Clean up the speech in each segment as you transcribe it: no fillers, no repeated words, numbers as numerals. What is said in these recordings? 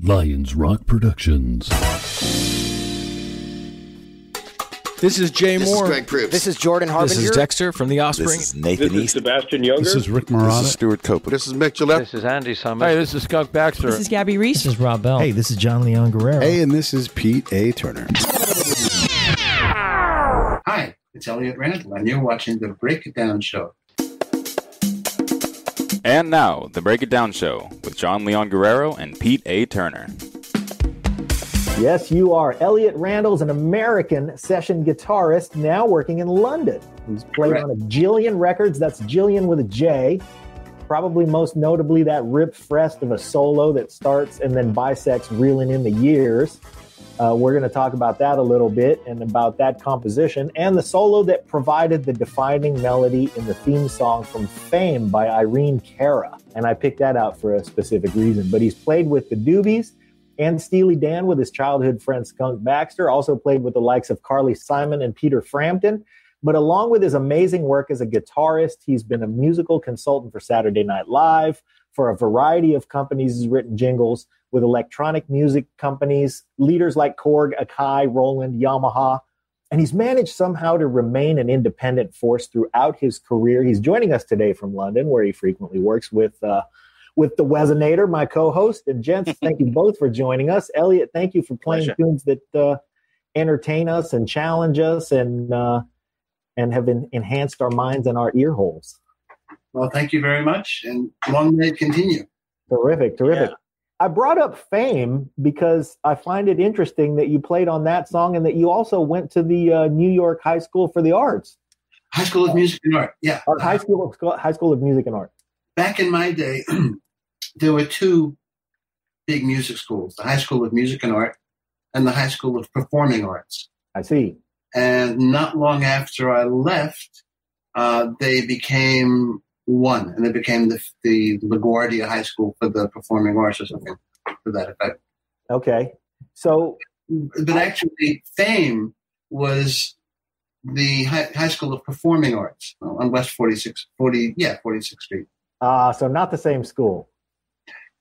Lions Rock Productions. This is Jay Moore. This is Greg Proops. This is Jordan Harbinger. This is Dexter from The Offspring. This is Nathan East. This is Sebastian Younger. This is Rick Marotta. This is Stuart Copeland. This is Mick Gillette. This is Andy Summers. Hey, this is Skunk Baxter. This is Gabby Reese. This is Rob Bell. Hey, this is John Leon Guerrero. Hey, and this is Pete A. Turner. Hi, it's Elliott Randall, and you're watching The Break It Down Show. And now, The Break It Down Show with John Leon Guerrero and Pete A. Turner. Yes, you are. Elliott Randall's an American session guitarist now working in London. He's played on a jillion records. That's Jillian with a J. Probably most notably that rip-fest of a solo that starts and then bisects Reeling in the Years. We're going to talk about that a little bit and about that composition and the solo that provided the defining melody in the theme song from Fame by Irene Cara. And I picked that out for a specific reason. But he's played with the Doobies and Steely Dan with his childhood friend Skunk Baxter, also played with the likes of Carly Simon and Peter Frampton. But along with his amazing work as a guitarist, he's been a musical consultant for Saturday Night Live, for a variety of companies. He's written jingles with electronic music companies, leaders like Korg, Akai, Roland, Yamaha. And he's managed somehow to remain an independent force throughout his career. He's joining us today from London, where he frequently works with the Wesonator, my co-host. And gents, thank you both for joining us. Elliott, thank you for playing tunes that entertain us and challenge us and have enhanced our minds and our ear holes. Well, thank you very much, and long may it continue. Terrific. Yeah. I brought up Fame because I find it interesting that you played on that song and that you also went to the New York High School for the Arts. High School of Music and Art, yeah. High School of Music and Art. Back in my day, there were two big music schools, the High School of Music and Art and the High School of Performing Arts. I see. And not long after I left, they became one, and they became the LaGuardia High School for the Performing Arts or something to that effect. Okay. But actually, Fame was the High School of Performing Arts on West 46th Street. So not the same school.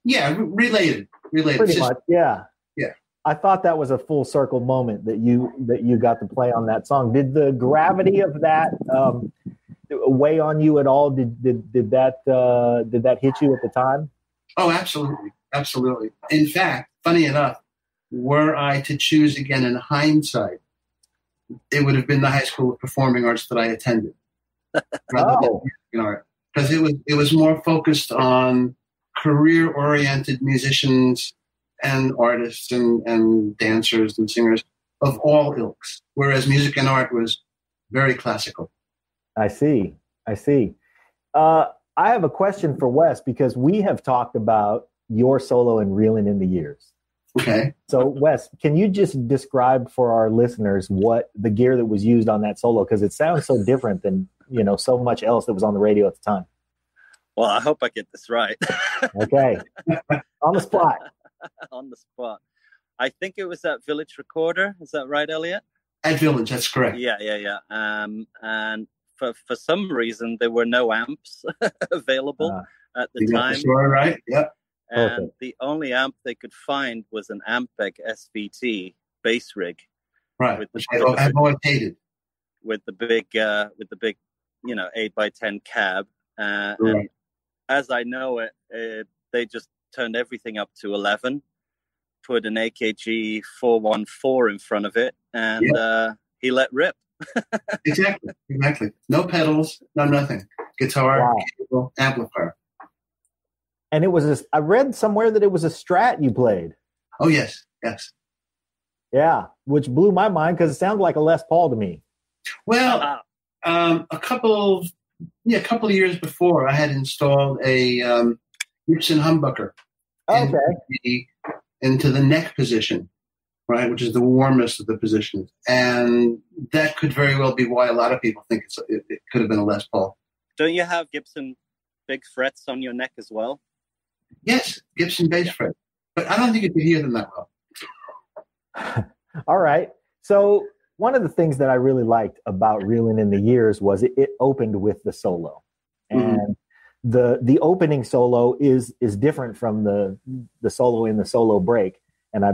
Yeah, related. Pretty much, yeah. Yeah. I thought that was a full circle moment that you got to play on that song. Did the gravity of that weigh on you at all? Did that hit you at the time? Oh, absolutely. In fact, funny enough, were I to choose again in hindsight, it would have been the High School of Performing Arts that I attended. Because it was more focused on career-oriented musicians and artists and dancers and singers of all ilks, whereas music and art was very classical. I see. I have a question for Wes, because we have talked about your solo in Reeling in the Years. Okay. So, Wes, can you just describe for our listeners what the gear that was used on that solo? Because it sounds so different than, so much else that was on the radio at the time. Well, I hope I get this right. Okay. On the spot. I think it was at Village Recorder. Is that right, Elliott? At Village, that's correct. Yeah. And for some reason, there were no amps available at the time. The story, right? Yep. And the only amp they could find was an Ampeg SVT bass rig. Right. I've always hated. With the big, 8x10 cab. Right. And as I know it, they just turned everything up to 11, put an AKG 414 in front of it, and he let rip. Exactly. No pedals, no nothing. Guitar, cable, amplifier. And it was I read somewhere that it was a Strat you played. Oh, yes. Yeah, which blew my mind because it sounded like a Les Paul to me. Well, a couple of years before, I had installed a Gibson humbucker into the neck position, right, which is the warmest of the positions, and that could very well be why a lot of people think it could have been a Les Paul. Don't you have Gibson big frets on your neck as well? Yes, Gibson bass fret, but I don't think you could hear them that well. All right, so. One of the things that I really liked about Reeling in the Years was it opened with the solo. And the opening solo is different from the solo in the solo break. And I,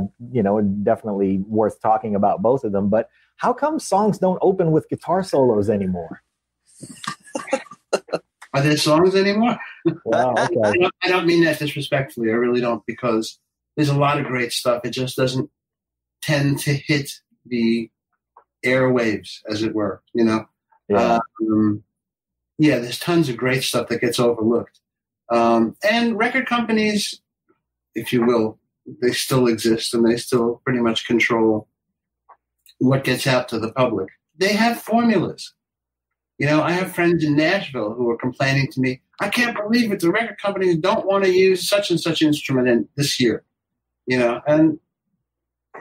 definitely worth talking about both of them. But how come songs don't open with guitar solos anymore? Are there songs anymore? Wow, okay. I don't mean that disrespectfully. I really don't, because there's a lot of great stuff. It just doesn't tend to hit the airwaves, as it were, Yeah. Yeah, there's tons of great stuff that gets overlooked. And record companies, if you will, they still exist and they still pretty much control what gets out to the public. They have formulas. I have friends in Nashville who are complaining to me, I can't believe it, the record companies don't want to use such and such instrument in this year. And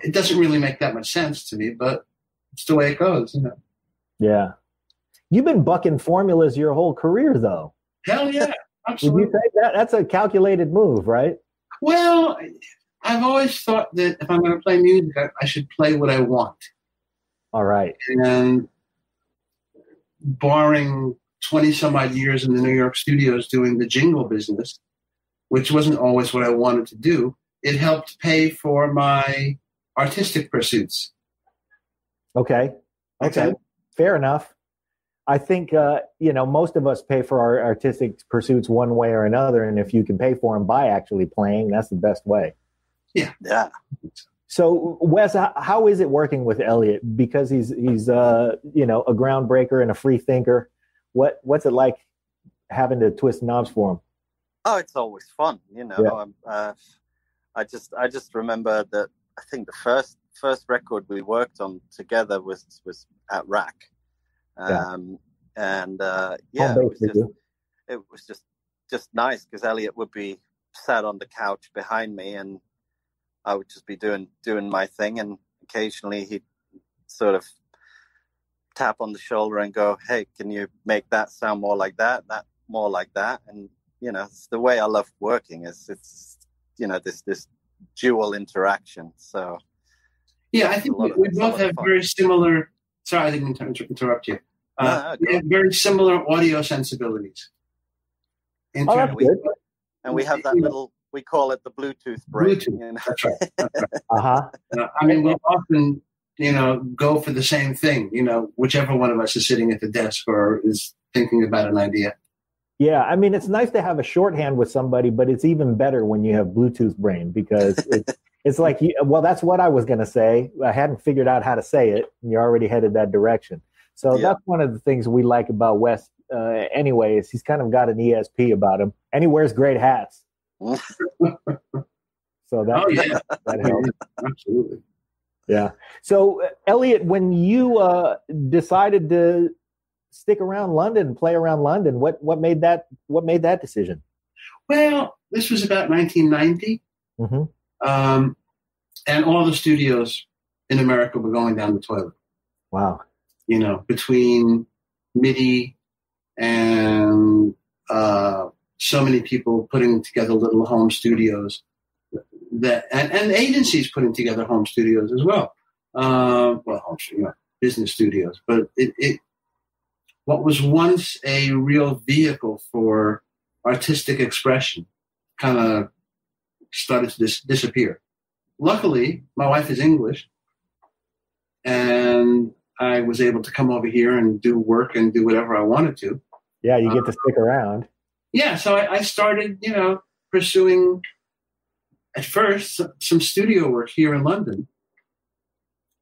it doesn't really make that much sense to me, but it's the way it goes, Yeah. You've been bucking formulas your whole career, though. Hell yeah, absolutely. Would you say that? That's a calculated move, right? Well, I've always thought that if I'm going to play music, I should play what I want. All right. And barring 20-some-odd years in the New York studios doing the jingle business, which wasn't always what I wanted to do, it helped pay for my artistic pursuits. Okay. Fair enough. I think, most of us pay for our artistic pursuits one way or another. And if you can pay for them by actually playing, that's the best way. Yeah. So, Wes, how is it working with Elliott? Because he's a groundbreaker and a free thinker. What's it like having to twist knobs for him? Oh, it's always fun, Yeah. I just remember that I think the first record we worked on together was at Rack. It was just nice because Elliott would be sat on the couch behind me and I would just be doing my thing, and occasionally he'd sort of tap on the shoulder and go, hey, can you make that sound more like that more like that? And it's the way I love working, is it's this dual interaction. So yeah, I think we both have very similar. Sorry, I didn't mean to interrupt you. We have very similar audio sensibilities. And we have that little, we call it the Bluetooth break. That's right. We'll often, go for the same thing, whichever one of us is sitting at the desk or is thinking about an idea. Yeah, it's nice to have a shorthand with somebody, but it's even better when you have Bluetooth brain, because it's it's like, well, that's what I was going to say. I hadn't figured out how to say it, and you're already headed that direction. So That's one of the things we like about Wes anyway, is he's kind of got an ESP about him, and he wears great hats. So that helps. Absolutely. Yeah. So, Elliott, when you decided to stick around London, play around London, what made that decision? Well, this was about 1990. Mm-hmm. And all the studios in America were going down the toilet. Wow. Between MIDI and so many people putting together little home studios and agencies putting together home studios as well. Business studios. But it what was once a real vehicle for artistic expression kind of started to disappear. Luckily, my wife is English, and I was able to come over here and do work and do whatever I wanted to. Yeah, you get to stick around. Yeah, so I started, pursuing, at first, some studio work here in London.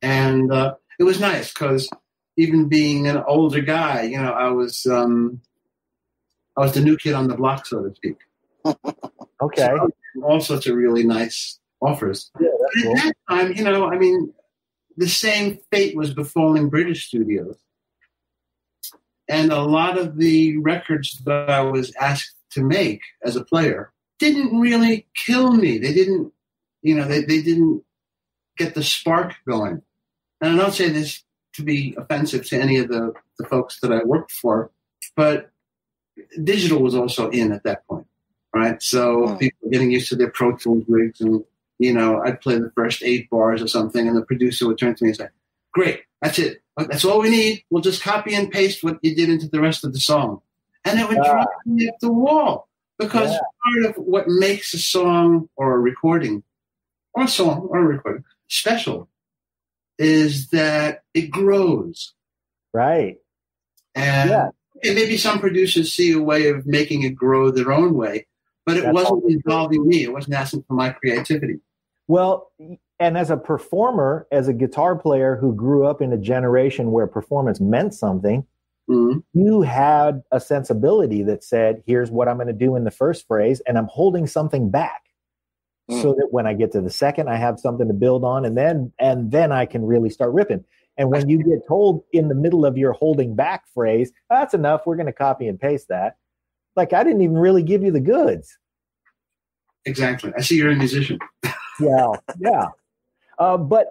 And it was nice, because even being an older guy, I was the new kid on the block, so to speak. Okay. So, all sorts of really nice offers. Yeah, that's cool. At that time, the same fate was befalling British studios. And a lot of the records that I was asked to make as a player didn't really kill me. They didn't, they didn't get the spark going. And I don't say this to be offensive to any of the folks that I worked for, but digital was also in at that point. Right, so people were getting used to their Pro Tools rigs, and I'd play the first 8 bars or something, and the producer would turn to me and say, "Great, that's it. That's all we need. We'll just copy and paste what you did into the rest of the song," and it would drive me up the wall. Because part of what makes a song or a recording, or a song or a recording, special is that it grows. Right. And maybe some producers see a way of making it grow their own way, but it wasn't involving me. It wasn't asking for my creativity. Well, and as a performer, as a guitar player who grew up in a generation where performance meant something, you had a sensibility that said, here's what I'm going to do in the first phrase, and I'm holding something back so that when I get to the second, I have something to build on, and then I can really start ripping. And when you get told in the middle of your holding back phrase, that's enough, we're going to copy and paste that. Like, I didn't even really give you the goods. Exactly. I see you're a musician. Yeah. But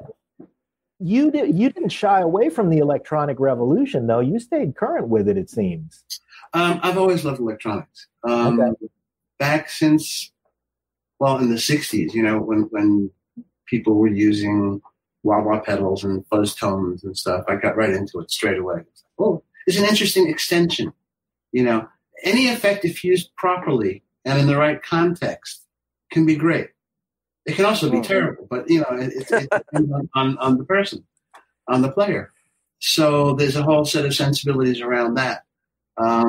you didn't shy away from the electronic revolution, though. You stayed current with it, it seems. I've always loved electronics. Back since, in the 60s, you know, when people were using wah-wah pedals and fuzz tones and stuff, I got right into it straight away. It's an interesting extension. You know, any effect, if used properly and in the right context, can be great. It can also be terrible, but, you know, it depends on the person, on the player. So there's a whole set of sensibilities around that. In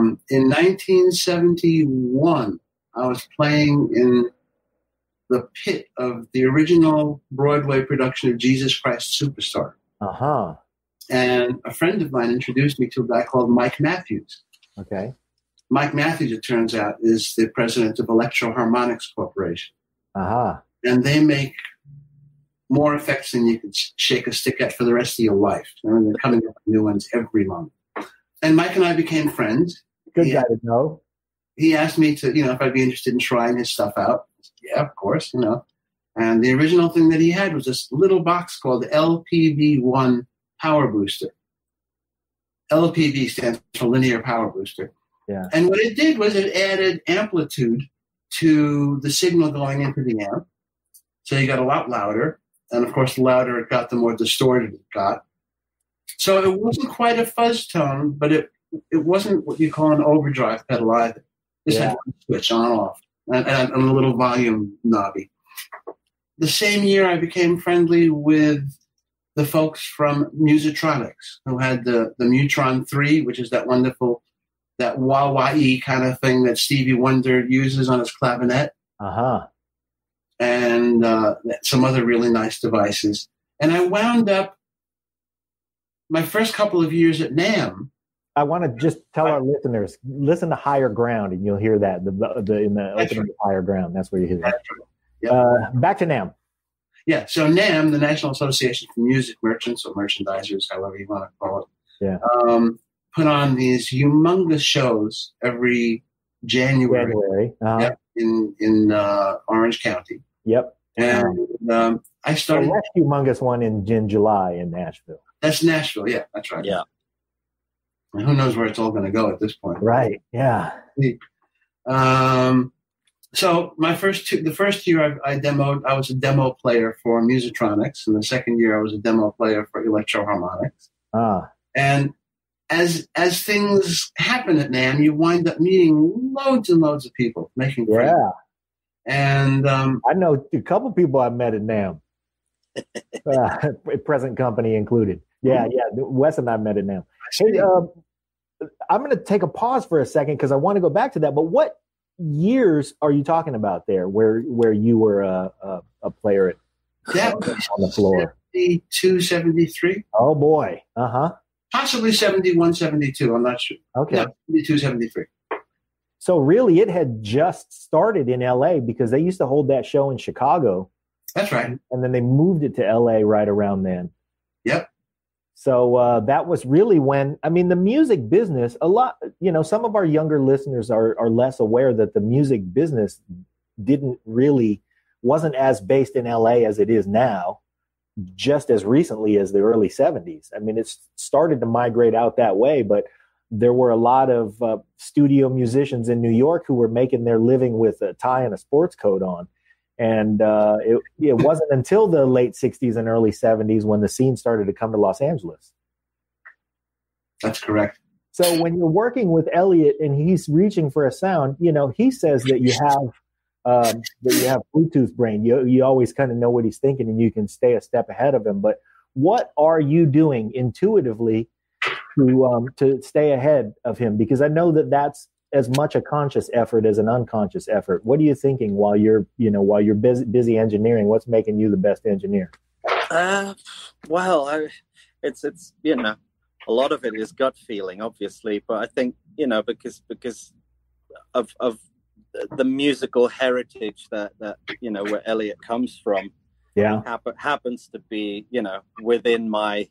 1971, I was playing in the pit of the original Broadway production of Jesus Christ Superstar. And a friend of mine introduced me to a guy called Mike Matthews. Okay. Mike Matthews, it turns out, is the president of Electro Harmonics Corporation. And they make more effects than you could shake a stick at for the rest of your life. And they're coming up with new ones every month. And Mike and I became friends. Good guy to know. He asked me to, you know, if I'd be interested in trying his stuff out. Yeah, of course, you know. And the original thing that he had was this little box called LPV1 Power Booster. LPV stands for Linear Power Booster. Yeah. And what it did was it added amplitude to the signal going into the amp. So you got a lot louder. And, of course, the louder it got, the more distorted it got. So it wasn't quite a fuzz tone, but it wasn't what you call an overdrive pedal either. This had one switch on off. And a little volume knobby. The same year, I became friendly with the folks from Musitronics, who had the Mutron 3, which is that wonderful, that wah-wah-y kind of thing that Stevie Wonder uses on his clavinet. And some other really nice devices. And I wound up my first couple of years at NAMM. I want to just tell our listeners, listen to Higher Ground, and you'll hear that in the opening of Higher Ground. That's where you hear that. Yep. Back to NAMM. Yeah, so NAMM, the National Association for Music Merchants or Merchandisers, however you want to call it, put on these humongous shows every January. In Orange County. And I started... The last humongous one in July in Nashville. That's Nashville, yeah, that's right. Yeah. And who knows where it's all going to go at this point. Right, yeah. So the first year I demoed, I was a demo player for Musitronics, and the second year I was a demo player for Electro Harmonics. And as things happen at NAMM, you wind up meeting loads and loads of people, making friends. And I know a couple people I met at NAMM, present company included. Wes and I met at NAMM. Hey, I'm going to take a pause for a second because I want to go back to that. But what years are you talking about there where you were a player at on the floor? 72, 73. Oh, boy. Possibly 71, 72. I'm not sure. Okay. No, 72, 73. So really it had just started in L.A. because they used to hold that show in Chicago. That's right. And then they moved it to L.A. right around then. Yep. So that was really when, I mean, the music business, a lot, you know, some of our younger listeners are less aware that the music business wasn't as based in LA as it is now, just as recently as the early 70s. I mean, it's started to migrate out that way, but there were a lot of studio musicians in New York who were making their living with a tie and a sports coat on. And it wasn't until the late 60s and early 70s when the scene started to come to Los Angeles. That's correct. So when you're working with Elliott and he's reaching for a sound, you know, he says that you have Bluetooth brain. You always kind of know what he's thinking and you can stay a step ahead of him. But what are you doing intuitively to stay ahead of him? Because I know that that's as much a conscious effort as an unconscious effort. What are you thinking while you're busy engineering? What's making you the best engineer? Well, it's you know, a lot of it is gut feeling, obviously, but I think, you know, because of the musical heritage that you know, where Elliott comes from, yeah, happens to be, you know, within my.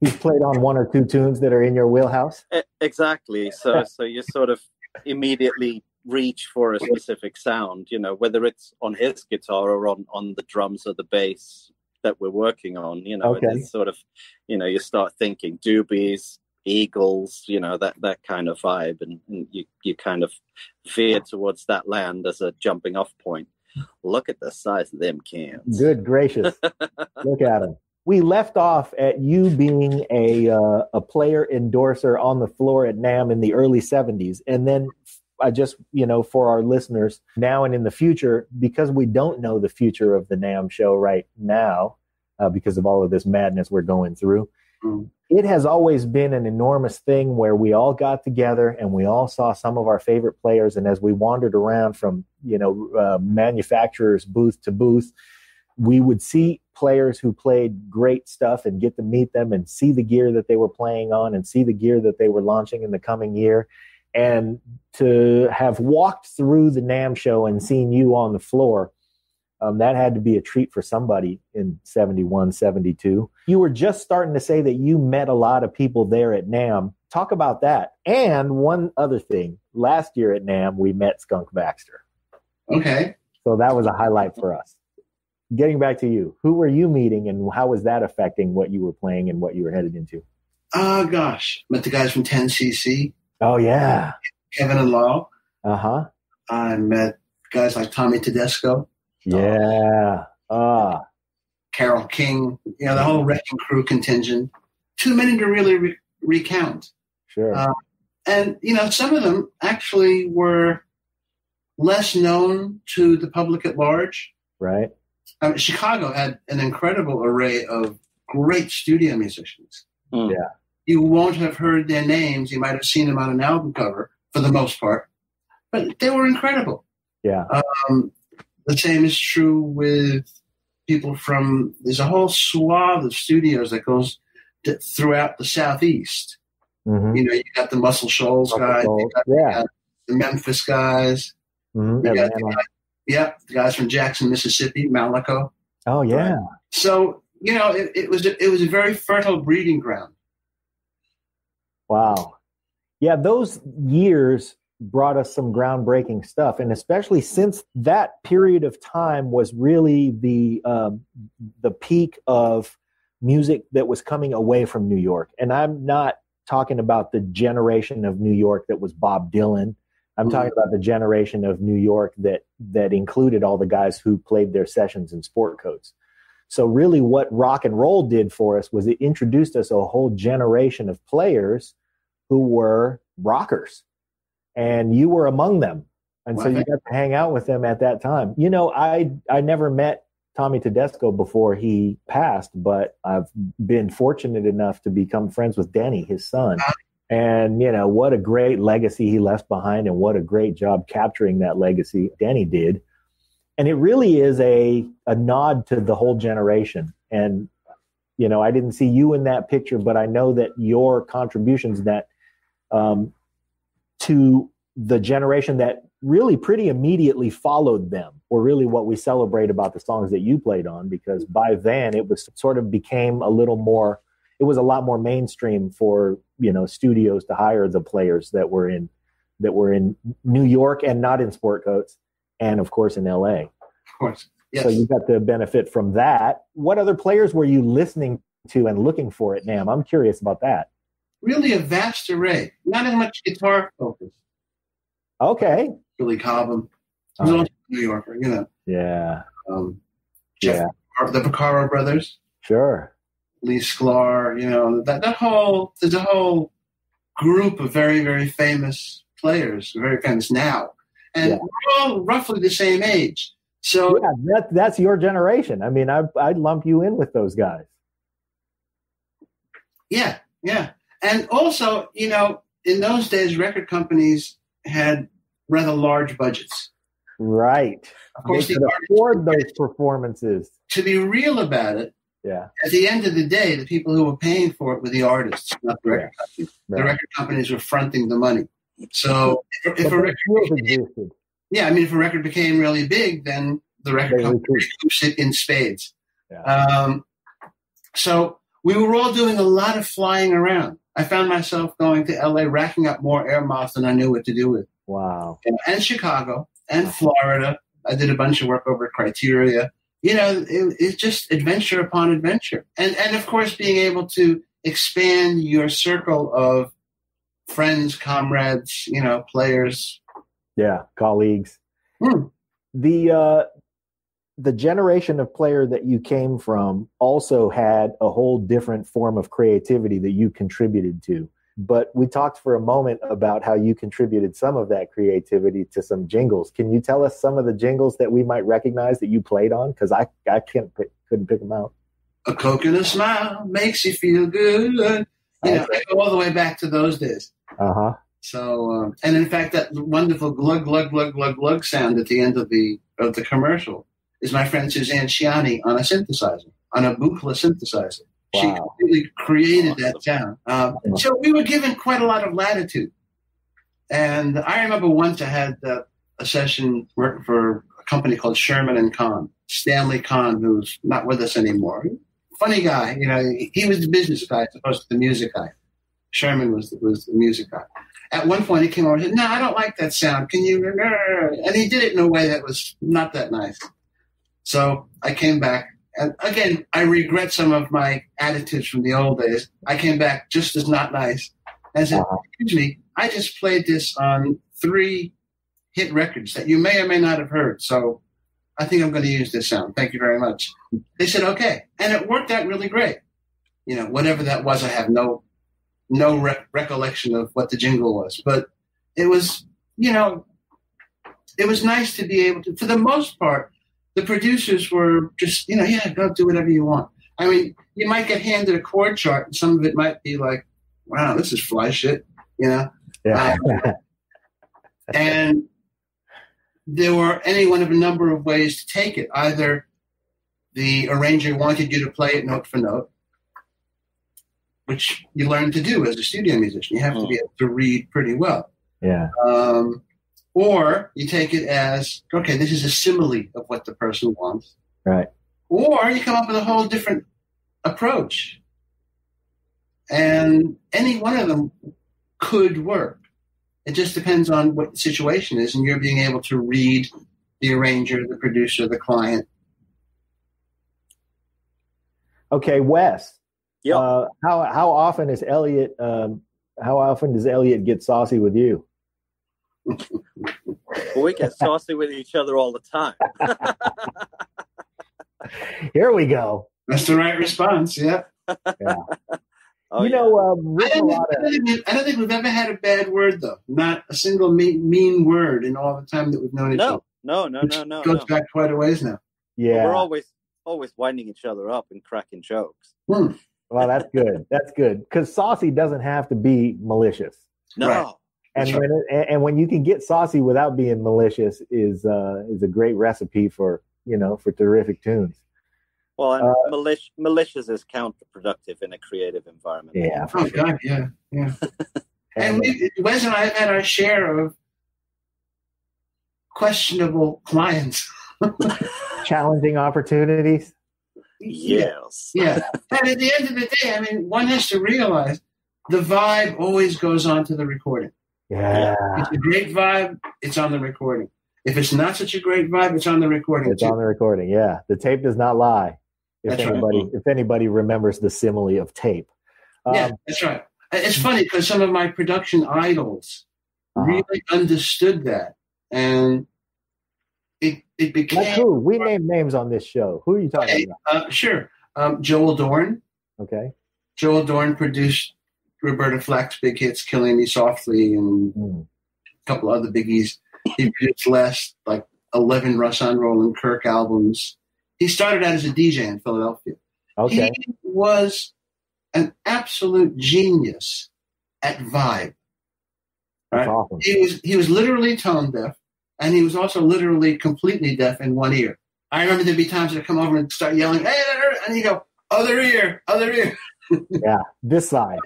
He's played on one or two tunes that are in your wheelhouse. Exactly. So you sort of immediately reach for a specific sound, you know, whether it's on his guitar or on the drums or the bass that we're working on, you know, okay. It's sort of, you know, you start thinking Doobies, Eagles, you know, that kind of vibe, and you kind of veer towards that land as a jumping off point. Look at the size of them cans. Good gracious. Look at them. We left off at you being a player endorser on the floor at NAMM in the early 70s. And then I just, you know, for our listeners now and in the future, because we don't know the future of the NAMM show right now, because of all of this madness we're going through, it has always been an enormous thing where we all got together and we all saw some of our favorite players. And as we wandered around from, you know, manufacturer's booth to booth, we would see players who played great stuff and get to meet them and see the gear that they were playing on and see the gear that they were launching in the coming year. And to have walked through the NAMM show and seen you on the floor, that had to be a treat for somebody in 71, 72. You were just starting to say that you met a lot of people there at NAMM. Talk about that. And one other thing, last year at NAMM, we met Skunk Baxter. Okay. So that was a highlight for us. Getting back to you, who were you meeting and how was that affecting what you were playing and what you were headed into? Oh, gosh. Met the guys from 10cc. Oh, yeah. Kevin and Lau. Uh-huh. I met guys like Tommy Tedesco. Yeah. Carol King. You know, the whole Wrecking Crew contingent. Too many to really recount. Sure. And, you know, some of them actually were less known to the public at large. Right. I mean, Chicago had an incredible array of great studio musicians. Mm. Yeah, you won't have heard their names. You might have seen them on an album cover for the most part, but they were incredible. Yeah. The same is true with people from – there's a whole swath of studios that goes throughout the Southeast. Mm-hmm. You know, you got the Muscle Shoals guys. You got the Memphis guys. Mm-hmm. You got the guys. Yeah, the guys from Jackson, Mississippi, Malaco. Oh, yeah. So, you know, it was a very fertile breeding ground. Wow. Yeah, those years brought us some groundbreaking stuff, and especially since that period of time was really the peak of music that was coming away from New York. And I'm not talking about the generation of New York that was Bob Dylan. I'm talking about the generation of New York that included all the guys who played their sessions in sport coats. So really what rock and roll did for us was it introduced us a whole generation of players who were rockers, and you were among them. And so you got to hang out with them at that time. You know, I never met Tommy Tedesco before he passed, but I've been fortunate enough to become friends with Danny, his son. And, you know, what a great legacy he left behind and what a great job capturing that legacy Danny did. And it really is a nod to the whole generation. And, you know, I didn't see you in that picture, but I know that your contributions that to the generation that really pretty immediately followed them were really what we celebrate about the songs that you played on, because by then it was sort of became a little more. It was a lot more mainstream for, you know, studios to hire the players that were in New York and not in sport coats, and of course in LA. Of course. Yes. So you got to benefit from that. What other players were you listening to and looking for at NAMM? I'm curious about that. Really a vast array. Not as much guitar focus. Okay. Billy Cobham. He's also a New Yorker, you know. Yeah. The Vaccaro brothers. Sure. Lee Sklar, you know, that whole, there's a whole group of very, very famous players, very famous now. And we're all roughly the same age. So yeah, that's your generation. I mean, I'd lump you in with those guys. Yeah, yeah. And also, you know, in those days, record companies had rather large budgets. Right. Of course, they could afford those performances. To be real about it, at the end of the day, the people who were paying for it were the artists, not the record companies. Right. The record companies were fronting the money. So if a record existed. Yeah, I mean, if a record became really big, then the record company recouped it in spades. Yeah. So we were all doing a lot of flying around. I found myself going to LA, racking up more air miles than I knew what to do with. Wow. And Chicago and Florida. I did a bunch of work over at Criteria. You know, it's just adventure upon adventure. And of course, being able to expand your circle of friends, comrades, you know, players. Yeah, colleagues. Hmm. The generation of player that you came from also had a whole different form of creativity that you contributed to. But we talked for a moment about how you contributed some of that creativity to some jingles. Can you tell us some of the jingles that we might recognize that you played on? Because I couldn't pick them out. A coconut smile makes you feel good. You know, I go all the way back to those days. Uh-huh. So, and in fact, that wonderful glug, glug, glug, glug, glug sound at the end of the commercial is my friend Suzanne Schiani on a synthesizer, on a Buchla synthesizer. Wow. She completely created that sound. So we were given quite a lot of latitude. And I remember once I had a session working for a company called Sherman and Kahn, Stanley Kahn, who's not with us anymore. Funny guy, you know, he was the business guy as opposed to the music guy. Sherman was the music guy. At one point, he came over and said, "No, I don't like that sound. Can you?" And he did it in a way that was not that nice. So I came back. And again, I regret some of my attitudes from the old days. I came back just as not nice. I said, "Excuse me, I just played this on 3 hit records that you may or may not have heard. So I think I'm going to use this sound. Thank you very much." They said, "Okay." And it worked out really great. You know, whatever that was, I have no recollection of what the jingle was, but it was, you know, it was nice to be able to, for the most part, the producers were just, you know, yeah, go do whatever you want. I mean, you might get handed a chord chart and some of it might be like, wow, this is fly shit, you know? Yeah. And there were any one of a number of ways to take it. Either the arranger wanted you to play it note for note, which you learn to do as a studio musician. You have to be able to read pretty well. Yeah. Or you take it as, okay, this is a simile of what the person wants. Right. Or you come up with a whole different approach. And any one of them could work. It just depends on what the situation is, and you're being able to read the arranger, the producer, the client. Okay, Wes. Yeah. How often does Elliott get saucy with you? Well, we get saucy with each other all the time. Here we go. That's the right response. Yeah. Yeah. Oh, you know, I don't think we've ever had a bad word though. Not a single mean word in all the time that we've known each other. No. Goes back quite a ways now. Yeah. Well, we're always winding each other up and cracking jokes. Hmm. Well, that's good. That's good. Because saucy doesn't have to be malicious. No. Right? And when you can get saucy without being malicious is a great recipe for terrific tunes. Well, and malicious is counterproductive in a creative environment. Yeah. Oh, God, yeah. And Wes and I have had our share of questionable clients. Challenging opportunities. Yes. Yeah. But at the end of the day, I mean, one has to realize the vibe always goes on to the recording. Yeah. If it's a great vibe, it's on the recording. If it's not such a great vibe, it's on the recording. It's on the recording, yeah. The tape does not lie. If anybody remembers the simile of tape. Yeah, that's right. It's funny because some of my production idols really understood that. And it became... That's true. We name names on this show. Who are you talking about? Sure. Joel Dorn. Okay. Joel Dorn produced Roberta Flack's big hits, Killing Me Softly, and a couple other biggies. He produced last, like, 11 Russ on Roland Kirk albums. He started out as a DJ in Philadelphia. Okay. He was an absolute genius at vibe. Right? That's awesome. He was literally tone deaf, and he was also literally completely deaf in one ear. I remember there'd be times that I'd come over and start yelling, "Hey!" and he'd go, "Other ear, other ear." Yeah, this side.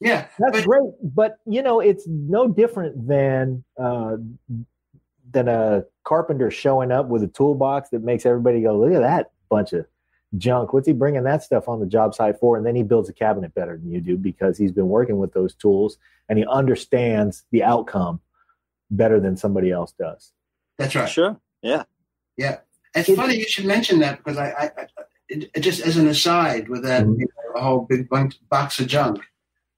Yeah, that's great. But you know, it's no different than a carpenter showing up with a toolbox that makes everybody go, "Look at that bunch of junk. What's he bringing that stuff on the job site for?" And then he builds a cabinet better than you do because he's been working with those tools and he understands the outcome better than somebody else does. That's right. Sure. Yeah. Yeah. It's funny you should mention that because I just as an aside with that you know, a whole big box of junk.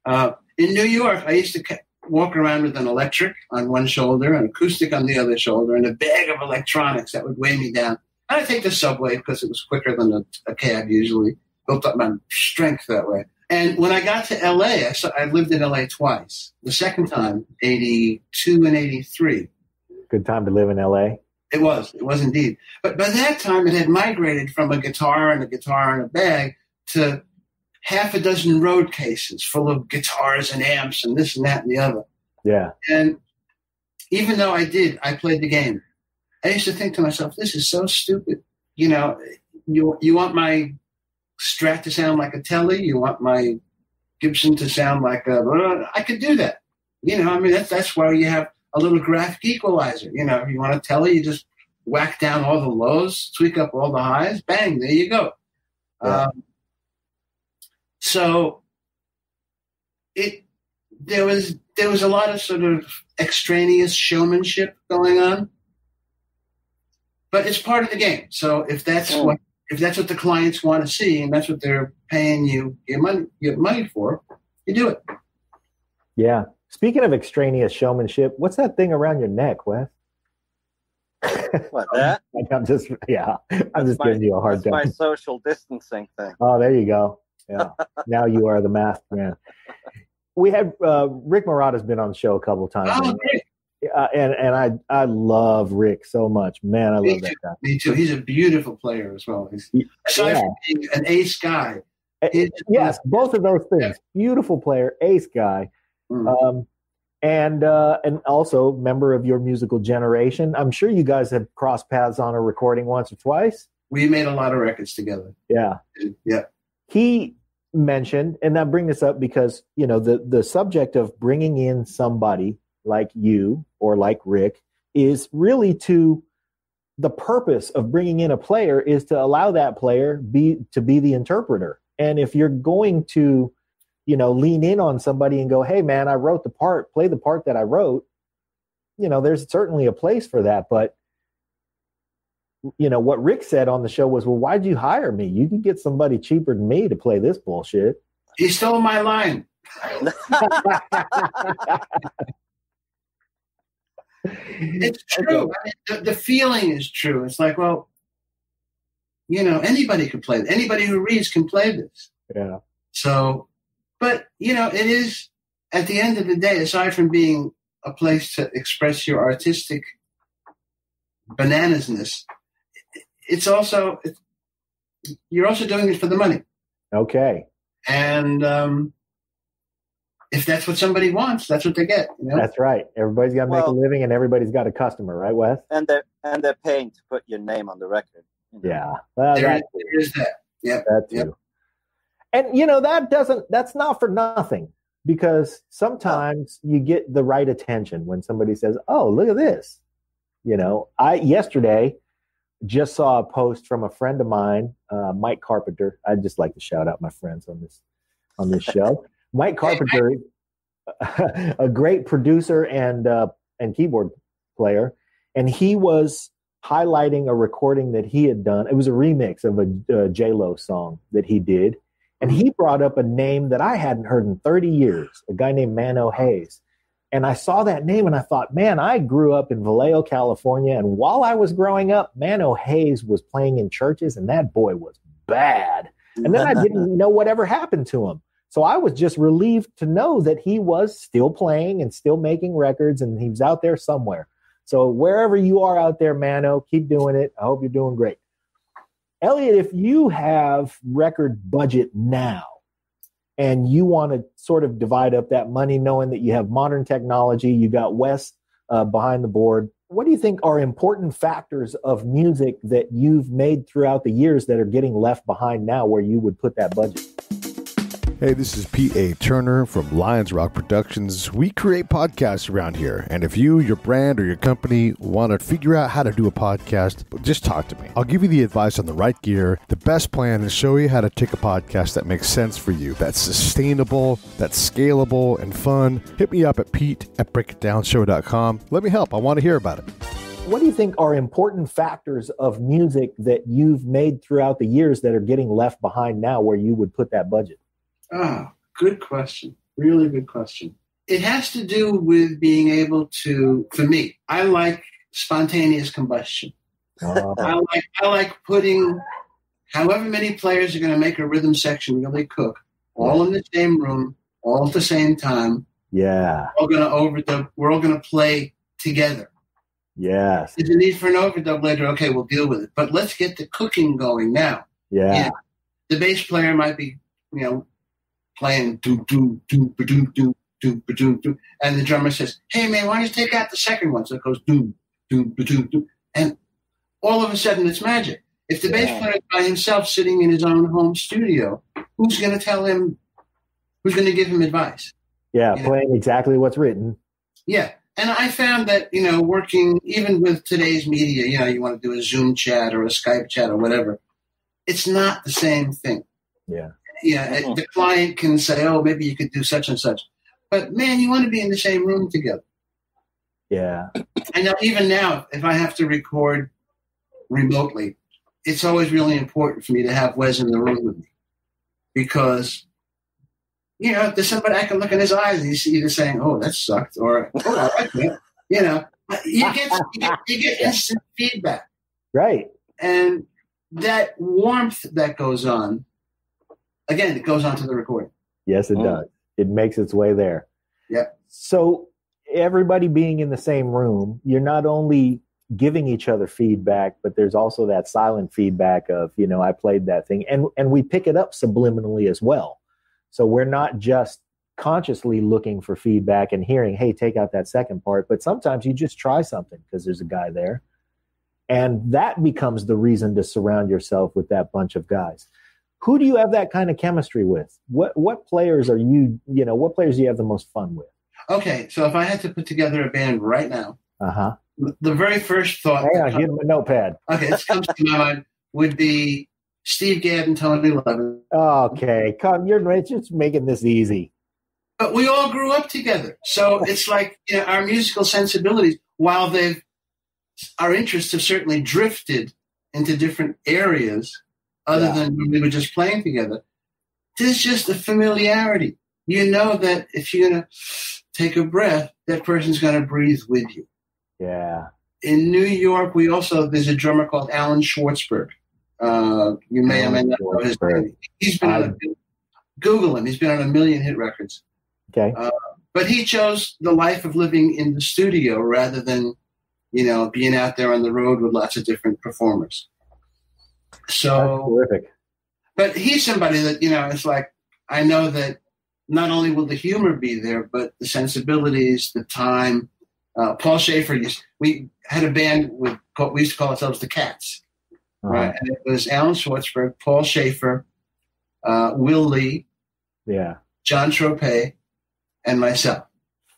In New York, I used to walk around with an electric on one shoulder, an acoustic on the other shoulder, and a bag of electronics that would weigh me down. And I take the subway because it was quicker than a cab usually. Built up my strength that way. And when I got to L.A., I lived in L.A. twice. The second time, 82 and 83. Good time to live in L.A.? It was. It was indeed. But by that time, it had migrated from a guitar and a bag to half a dozen road cases full of guitars and amps and this and that and the other. Yeah. And even though I played the game. I used to think to myself, this is so stupid. You know, you want my Strat to sound like a Tele? You want my Gibson to sound like a... I could do that. You know, I mean, that's why you have a little graphic equalizer. You know, if you want a Tele, you just whack down all the lows, tweak up all the highs, bang, there you go. Yeah. So there was a lot of sort of extraneous showmanship going on, but it's part of the game. So if that's what the clients want to see and that's what they're paying you your money for, you do it. Yeah. Speaking of extraneous showmanship, what's that thing around your neck, Wes? What, that? I'm just giving you a hard time. That's my social distancing thing. Oh, there you go. Yeah. Now you are the masked man. We had Rick Marotta has been on the show a couple of times. Oh, great. And I love Rick so much. Man, I love that guy. Me too. He's a beautiful player as well. Aside from being an ace guy. Yes, both of those things. Yeah. Beautiful player, ace guy. And also member of your musical generation. I'm sure you guys have crossed paths on a recording once or twice. We made a lot of records together. Yeah. Yeah. He mentioned, and I bring this up because, you know, the subject of bringing in somebody like you or like Rick is really to the purpose of bringing in a player is to allow that player to be the interpreter. And if you're going to, you know, lean in on somebody and go, "Hey man, I wrote the part, play the part that I wrote," you know, there's certainly a place for that. But you know, what Rick said on the show was, "Well, why'd you hire me? You can get somebody cheaper than me to play this bullshit." He stole my line. It's true. I mean, the feeling is true. It's like, well, you know, anybody could play it. Anybody who reads can play this. Yeah. So, but, you know, it is, at the end of the day, aside from being a place to express your artistic bananasness, it's also, you're also doing it for the money. Okay. And, if that's what somebody wants, that's what they get. You know? That's right. Everybody's got to make a living, and everybody's got a customer, right, Wes? And they're paying to put your name on the record. Yeah, well, there is that. Yeah, that too. Yep. And you know that's not for nothing because sometimes you get the right attention when somebody says, "Oh, look at this." You know, I yesterday just saw a post from a friend of mine, Mike Carpenter. I'd just like to shout out my friends on this show. Mike Carpenter, a great producer and keyboard player, and he was highlighting a recording that he had done. It was a remix of a J-Lo song that he did, and he brought up a name that I hadn't heard in 30 years, a guy named Mano Hayes. And I saw that name, and I thought, man, I grew up in Vallejo, California, and while I was growing up, Mano Hayes was playing in churches, and that boy was bad. And then I didn't know whatever happened to him. So I was just relieved to know that he was still playing and still making records, and he was out there somewhere. So wherever you are out there, Mano, keep doing it. I hope you're doing great. Elliott, if you have record budget now and you want to sort of divide up that money, knowing that you have modern technology, you got Wes behind the board, what do you think are important factors of music that you've made throughout the years that are getting left behind now where you would put that budget? Hey, this is Pete A. Turner from Lions Rock Productions. We create podcasts around here. And if you, your brand, or your company want to figure out how to do a podcast, just talk to me. I'll give you the advice on the right gear, the best plan, and show you how to take a podcast that makes sense for you, that's sustainable, that's scalable, and fun. Hit me up at pete@breakitdownshow.com. Let me help. I want to hear about it. What do you think are important factors of music that you've made throughout the years that are getting left behind now where you would put that budget? Ah, oh, good question. Really good question. It has to do with being able to, for me, I like spontaneous combustion. I like putting however many players are going to make a rhythm section really cook, all in the same room, all at the same time. Yeah. We're all going to play together. Yes. There's a need for an overdub later. Okay, we'll deal with it. But let's get the cooking going now. Yeah. Yeah. The bass player might be, you know, playing do do do ba do do do ba do do, and the drummer says, "Hey man, why don't you take out the second one?" So it goes do do ba do do, and all of a sudden it's magic. If the bass player is by himself sitting in his own home studio, who's going to tell him? Who's going to give him advice? Yeah, playing exactly what's written. Yeah, and I found that working even with today's media, you want to do a Zoom chat or a Skype chat or whatever, it's not the same thing. Yeah. Yeah, the client can say, "Oh, maybe you could do such and such," but man, you want to be in the same room together. Yeah, and now, even now, if I have to record remotely, it's always really important for me to have Wes in the room with me because there's somebody I can look in his eyes and he's either saying, "Oh, that sucked," or "Oh, I like that." You get instant feedback, right? And that warmth that goes on. Again, it goes on to the recording. Yes, it does. It makes its way there. Yeah. So everybody being in the same room, you're not only giving each other feedback, but there's also that silent feedback of, I played that thing. And we pick it up subliminally as well. So we're not just consciously looking for feedback and hearing, hey, take out that second part. But sometimes you just try something because there's a guy there. And that becomes the reason to surround yourself with that bunch of guys. Who do you have that kind of chemistry with? What players are you, what players do you have the most fun with? Okay, so if I had to put together a band right now, the very first thought... Hang on, give him a notepad. Okay, this comes to my mind, would be Steve Gadd and Tony Levin. Okay, come, you're just making this easy. But we all grew up together, so it's like our musical sensibilities, while our interests have certainly drifted into different areas... other than when we were just playing together. There's just a familiarity. You know that if you're going to take a breath, that person's going to breathe with you. Yeah. In New York, there's a drummer called Alan Schwartzberg. You may or may not know his name. He's been on Google him. He's been on a million hit records. Okay. But he chose the life of living in the studio rather than, being out there on the road with lots of different performers. So terrific. But he's somebody that, it's like, I know that not only will the humor be there, but the sensibilities, the time. Paul Shaffer, we had a band, we used to call ourselves The Cats. Right? And it was Alan Schwartzberg, Paul Shaffer, Will Lee, John Tropez, and myself.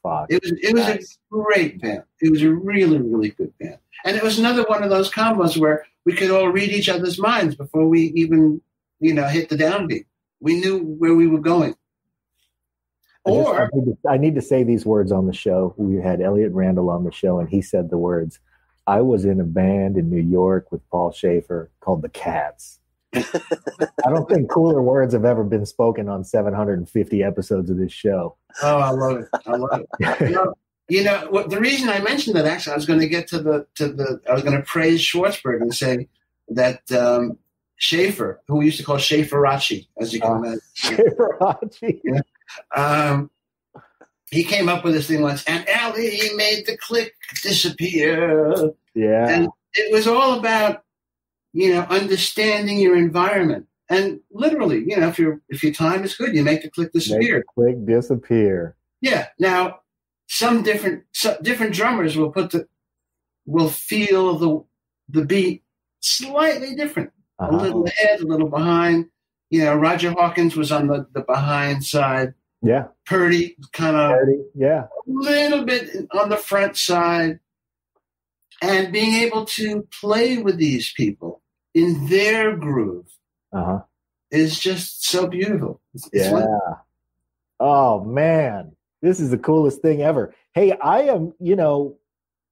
Fuck. It was nice. A great band. It was a really, really good band. And it was another one of those combos where we could all read each other's minds before we even, hit the downbeat. We knew where we were going. I need to say these words on the show. We had Elliott Randall on the show, and he said the words, I was in a band in New York with Paul Shaffer called The Cats. I don't think cooler words have ever been spoken on 750 episodes of this show. Oh, I love it. I love it. The reason I mentioned that, actually, I was going to praise Schwartzberg and say that Shaffer, who we used to call Shaferachi, as you call him. Shaferachi. Yeah. He came up with this thing once, and Ellie made the click disappear. Yeah. And it was all about, you know, understanding your environment. And literally, you know, if your time is good, you make the click disappear. Make the click disappear. Yeah. Now, some different drummers will feel the beat slightly different. Uh-huh. A little ahead, a little behind. You know, Roger Hawkins was on the behind side. Yeah. Purdy kind of a little bit on the front side. And being able to play with these people in their groove is just so beautiful. It's wonderful. Oh, man. This is the coolest thing ever. Hey, I am, you know,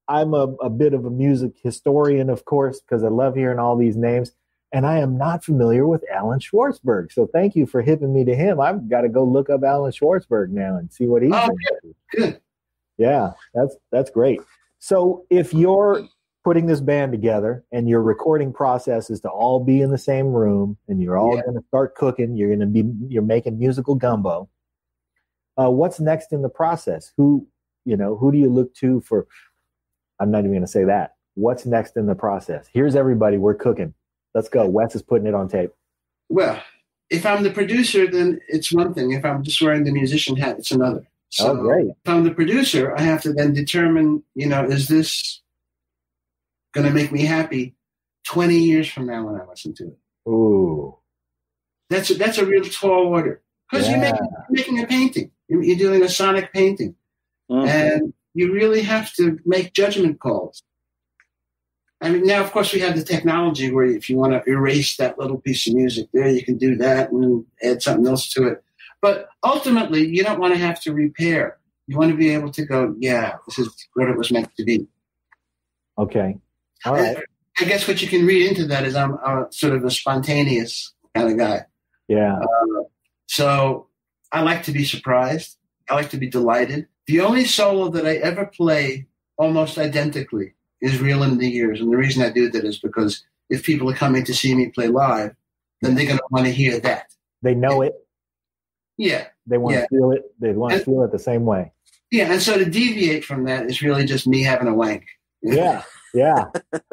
I'm a bit of a music historian, of course, because I love hearing all these names. And I am not familiar with Alan Schwartzberg. So thank you for hipping me to him. I've got to go look up Alan Schwartzberg now and see what he's doing. Good. Yeah, that's great. So if you're putting this band together and your recording process is to all be in the same room and you're all going to start cooking, you're making musical gumbo. What's next in the process? Who do you look to for? I'm not even going to say that. What's next in the process? Here's everybody. We're cooking. Let's go. Wes is putting it on tape. Well, if I'm the producer, then it's one thing. If I'm just wearing the musician hat, it's another. So if I'm the producer, I have to then determine, you know, is this going to make me happy 20 years from now when I listen to it? Ooh. That's a real tall order. Because you're making a painting. You're doing a sonic painting. Mm-hmm. And you really have to make judgment calls. I mean, now, of course, we have the technology where if you want to erase that little piece of music there, you can do that and add something else to it. But ultimately, you don't want to have to repair. You want to be able to go, yeah, this is what it was meant to be. Okay. All right. And I guess what you can read into that is I'm sort of a spontaneous kind of guy. Yeah. So I like to be surprised. I like to be delighted. The only solo that I ever play almost identically is Reeling in the Years. And the reason I do that is because if people are coming to see me play live, then they're going to want to hear that. They know it. Yeah. They want to feel it. They want to feel it the same way. Yeah. And so to deviate from that is really just me having a wank. Yeah. Yeah.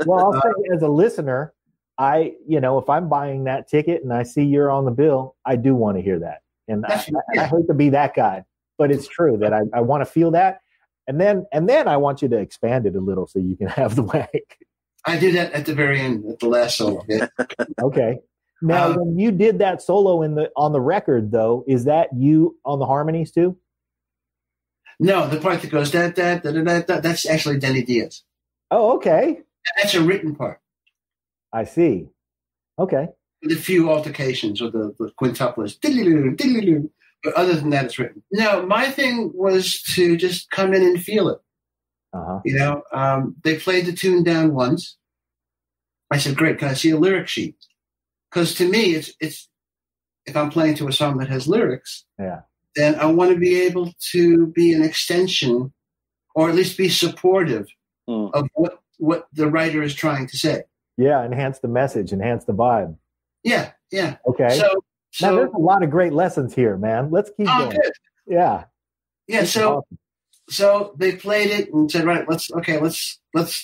Well, I'll say as a listener, if I'm buying that ticket and I see you're on the bill, I do want to hear that. And I hate to be that guy, but it's true that I want to feel that. And then I want you to expand it a little so you can have the whack. I did that at the very end, at the last solo. Yeah. Okay. Now, when you did that solo on the record, though, is that you on the harmonies too? No, the part that goes da da da da da. That's actually Danny Diaz. Oh, okay. That's a written part. I see. Okay. With a few altercations or the quintuplets. But other than that, it's written. No, my thing was to just come in and feel it. Uh-huh. You know, they played the tune down once. I said, great, can I see a lyric sheet? Because to me, it's if I'm playing to a song that has lyrics, then I want to be able to be an extension or at least be supportive of what the writer is trying to say. Yeah, enhance the message, enhance the vibe. Yeah, yeah. Okay. So now, there's a lot of great lessons here, man. Let's keep going. Good. Yeah. Yeah. So, awesome. So they played it and said, right, let's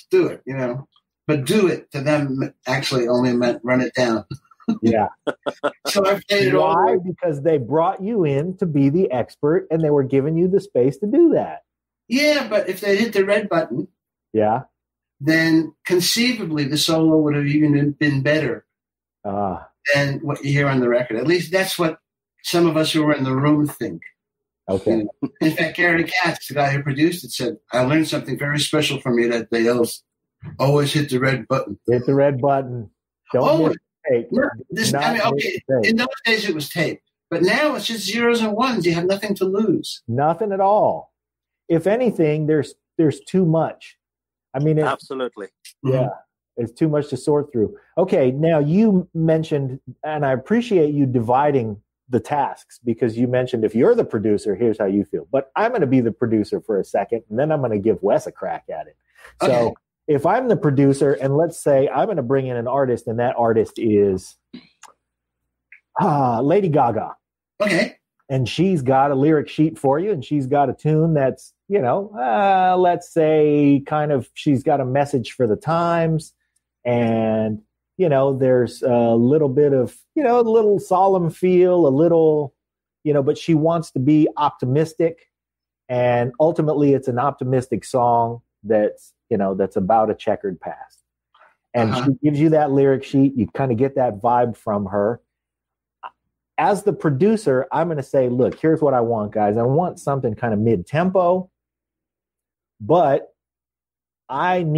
do it, you know, but do it to them actually only meant run it down. Yeah. So I played it all. Why? Because they brought you in to be the expert and they were giving you the space to do that. Yeah. But if they hit the red button, then conceivably the solo would have even been better. And what you hear on the record. At least that's what some of us who were in the room think. Okay. You know? In fact, Gary Katz, the guy who produced it, said, I learned something very special from you that they always hit the red button. Hit the red button. Don't miss tape. No, in those days it was tape. But now it's just zeros and ones. You have nothing to lose. Nothing at all. If anything, there's too much. I mean, absolutely. Yeah. Mm-hmm. It's too much to sort through. Okay, now you mentioned, and I appreciate you dividing the tasks because you mentioned if you're the producer, here's how you feel. But I'm going to be the producer for a second, and then I'm going to give Wes a crack at it. So if I'm the producer and let's say I'm going to bring in an artist and that artist is Lady Gaga. Okay. And she's got a lyric sheet for you and she's got a tune that's, you know, let's say kind of she's got a message for the times and, you know, there's a little bit of, you know, a little solemn feel, a little, you know, but she wants to be optimistic. And ultimately it's an optimistic song that's, you know, that's about a checkered past. And uh-huh. she gives you that lyric sheet. You kind of get that vibe from her. As the producer, I'm going to say, look, here's what I want, guys. I want something kind of mid-tempo, but I'm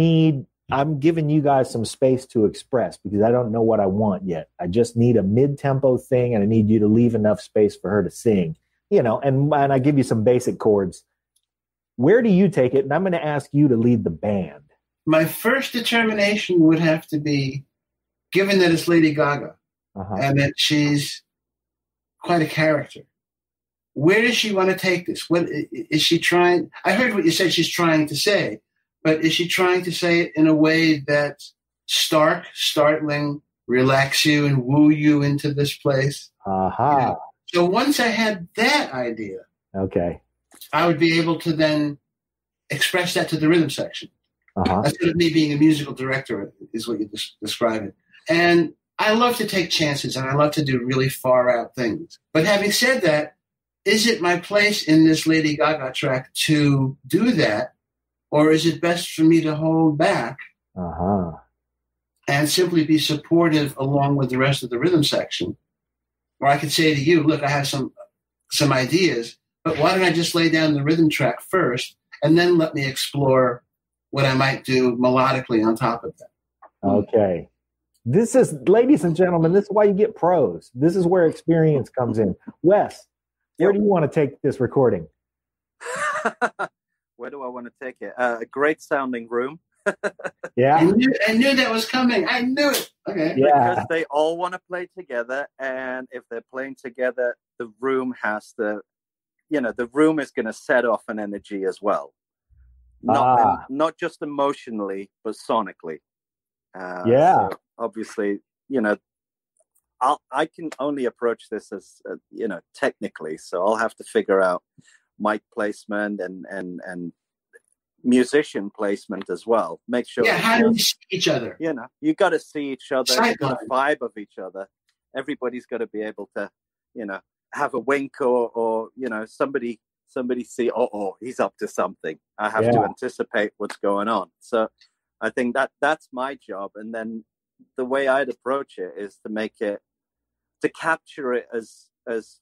giving you guys some space to express because I don't know what I want yet. I just need a mid-tempo thing, and I need you to leave enough space for her to sing, you know, and I give you some basic chords. Where do you take it? And I'm going to ask you to lead the band. My first determination would have to be, given that it's Lady Gaga uh-huh. and that she's quite a character. Where does she want to take this? What is she trying? I heard what you said she's trying to say, but is she trying to say it in a way that's stark, startling, relax you and woo you into this place? Aha. You know? So once I had that idea, okay, I would be able to then express that to the rhythm section. Uh-huh. That's sort of me being a musical director is what you described. And I love to take chances and I love to do really far out things. But having said that, is it my place in this Lady Gaga track to do that? Or is it best for me to hold back uh-huh. and simply be supportive along with the rest of the rhythm section? Or I could say to you, look, I have some ideas, but why don't I just lay down the rhythm track first and then let me explore what I might do melodically on top of that? Okay. This is, ladies and gentlemen, this is why you get pros. This is where experience comes in. Wes, where do you want to take this recording? Where do I want to take it? A great sounding room. Yeah. I knew that was coming. I knew it. Okay. Yeah. Because they all want to play together, and if they're playing together, the room has to, you know, the room is going to set off an energy as well. Not just emotionally, but sonically. Yeah. So obviously, you know, I can only approach this as, you know, technically. So I'll have to figure out mic placement and musician placement as well. Make sure. Yeah, how do we see each other? You know, you got to see each other. You got to vibe of each other. Everybody's got to be able to, you know, have a wink or you know, somebody see, oh, he's up to something. I have to anticipate what's going on. So I think that's my job. And then the way I'd approach it is to capture it as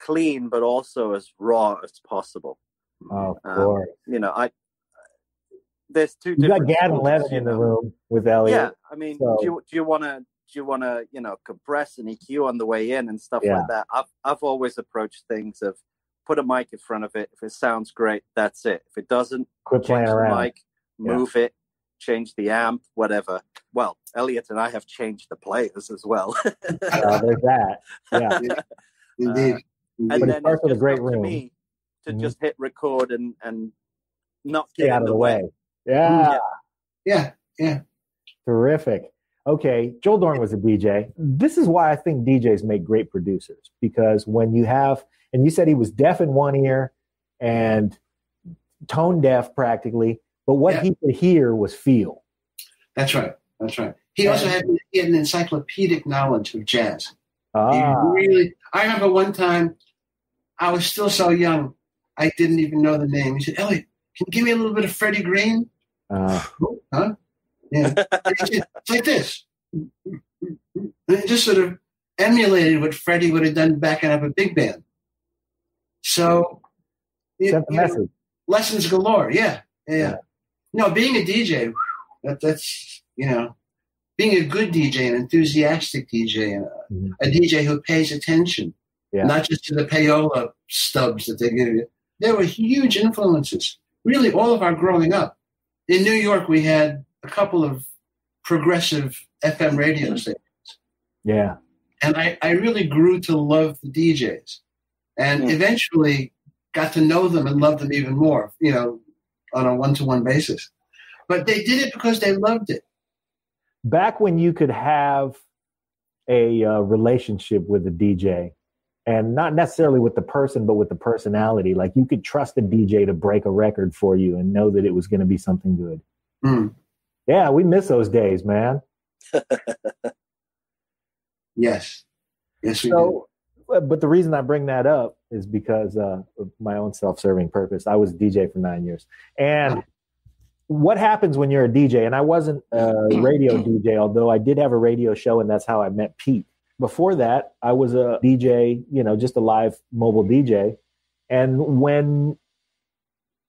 clean, but also as raw as possible. Oh, boy. You know, there's two different. You got Gad and Levin in the room with Elliott. Yeah. I mean, so. do you want to, you know, compress an EQ on the way in and stuff like that? I've always approached things of put a mic in front of it. If it sounds great, that's it. If it doesn't, quit playing around. Mic, move it. Change the amp, whatever. Well, Elliott and I have changed the players as well. There's that. Yeah. Indeed. And but then it's just a great room. To me to just hit record and not get out of the way. Yeah. Terrific. Okay. Joel Dorn was a DJ. This is why I think DJs make great producers, because when you have, and you said he was deaf in one ear and tone deaf practically, but what he could hear was feel. That's right. He also had an encyclopedic knowledge of jazz. I remember one time, I was still so young, I didn't even know the name. He said, Elliott, can you give me a little bit of Freddie Green? Huh? Yeah. It's like this. And it just sort of emulated what Freddie would have done backing up a big band. So, you know, lessons galore, Yeah. No, being a DJ, that's, you know, being a good DJ, an enthusiastic DJ, a DJ who pays attention, not just to the payola stubs that they give you. There were huge influences, really all of our growing up. In New York, we had a couple of progressive FM radio stations. Yeah. And I really grew to love the DJs and eventually got to know them and love them even more, you know, on a one-to-one basis. But they did it because they loved it. Back when you could have a relationship with a DJ, and not necessarily with the person, but with the personality, like you could trust a DJ to break a record for you and know that it was going to be something good. Mm. Yeah, we miss those days, man. Yes. Yes, we do. But the reason I bring that up is because of my own self-serving purpose. I was a DJ for 9 years. And what happens when you're a DJ? And I wasn't a radio DJ, although I did have a radio show, and that's how I met Pete. Before that, I was a DJ, you know, just a live mobile DJ. And when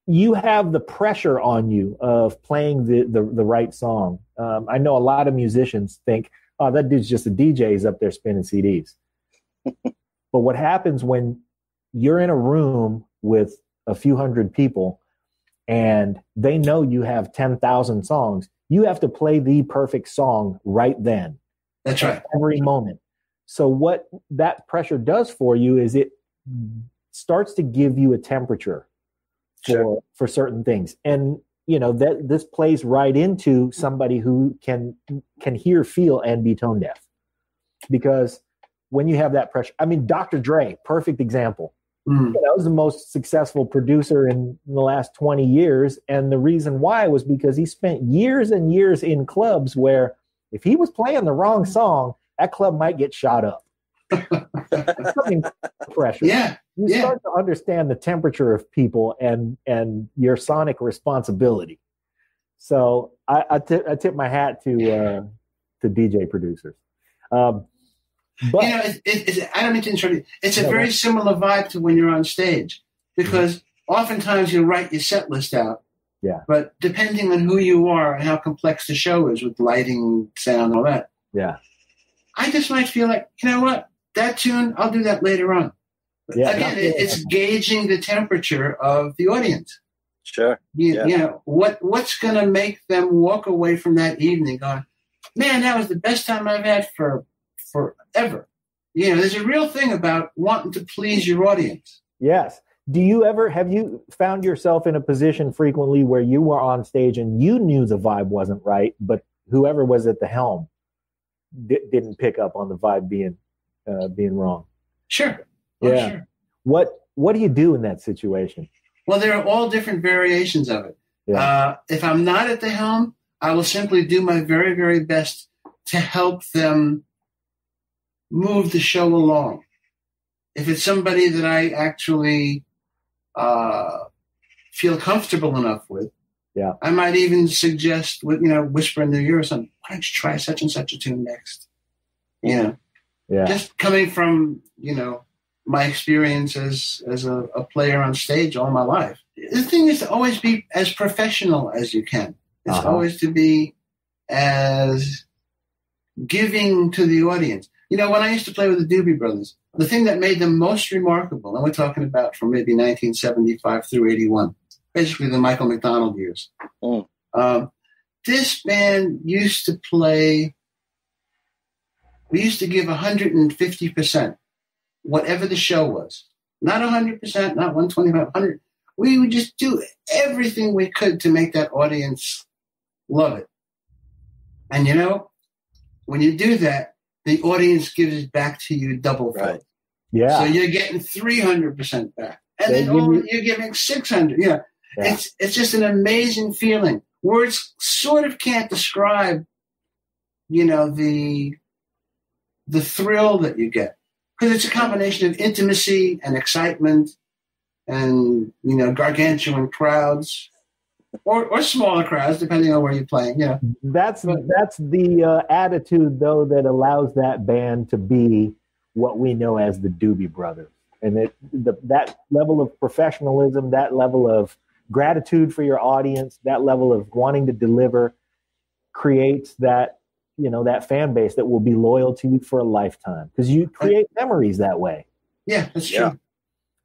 you have the pressure on you of playing the right song, I know a lot of musicians think, oh, that dude's just a DJ, he's up there spinning CDs. But what happens when you're in a room with a few hundred people and they know you have 10,000 songs, you have to play the perfect song right then. That's right. Every moment. So what that pressure does for you is it starts to give you a temperature for certain things. And, you know, that this plays right into somebody who can hear, feel, and be tone deaf. Because when you have that pressure, I mean, Dr. Dre, perfect example. Mm. You know, I was the most successful producer in the last 20 years. And the reason why was because he spent years and years in clubs where if he was playing the wrong song, that club might get shot up. Pressure. Yeah, you start to understand the temperature of people and your sonic responsibility. So I tip my hat to DJ producers. But you know, I don't mean to interrupt you. It's a very similar vibe to when you're on stage, because oftentimes you'll write your set list out. Yeah. But depending on who you are and how complex the show is with lighting, sound, all that. Yeah. I just might feel like, you know what, that tune, I'll do that later on. But yeah, again, it's gauging the temperature of the audience. Sure. You know, what's going to make them walk away from that evening going, man, that was the best time I've had for forever. You know, there's a real thing about wanting to please your audience. Yes. Have you found yourself in a position frequently where you were on stage and you knew the vibe wasn't right, but whoever was at the helm didn't pick up on the vibe being wrong? Sure. Yeah. Sure. What do you do in that situation? Well, there are all different variations of it. Yeah. If I'm not at the helm, I will simply do my very, very best to help them move the show along. If it's somebody that I actually feel comfortable enough with, yeah, I might even suggest, you know, whisper in their ear or something, why don't you try such and such a tune next? You know, just coming from, you know, my experience as a player on stage all my life. The thing is to always be as professional as you can. It's always to be as giving to the audience. You know, when I used to play with the Doobie Brothers, the thing that made them most remarkable, and we're talking about from maybe 1975 through 81, basically the Michael McDonald years. Mm. This band used to play, we used to give 150%, whatever the show was. Not 100%, not 125, 100. We would just do everything we could to make that audience love it. And, you know, when you do that, the audience gives it back to you double. Right. Yeah. So you're getting 300% back. And then you're giving 600. Yeah. It's just an amazing feeling. Words sort of can't describe, you know, the thrill that you get. Because it's a combination of intimacy and excitement and, you know, gargantuan crowds. Or smaller crowds, depending on where you're playing. Yeah, that's the attitude, though, that allows that band to be what we know as the Doobie Brothers. And that level of professionalism, that level of gratitude for your audience, that level of wanting to deliver creates that, you know, that fan base that will be loyal to you for a lifetime. Because you create memories that way. Yeah, that's true.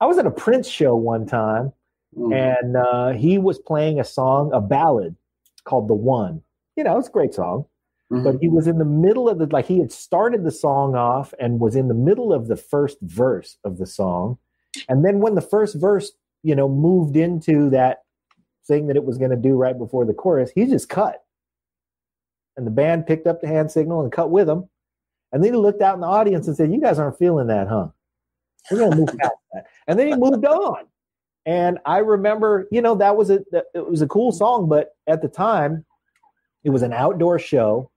I was at a Prince show one time. Mm. And he was playing a song, a ballad called The One. You know, it's a great song. Mm-hmm. But he was in the middle of he had started the song off and was in the middle of the first verse of the song. And then when the first verse, you know, moved into that thing that it was going to do right before the chorus, he just cut. And the band picked up the hand signal and cut with him. And then he looked out in the audience and said, "You guys aren't feeling that, huh? We're going to move past that." And then he moved on. And I remember, you know, that was it was a cool song, but at the time, it was an outdoor show.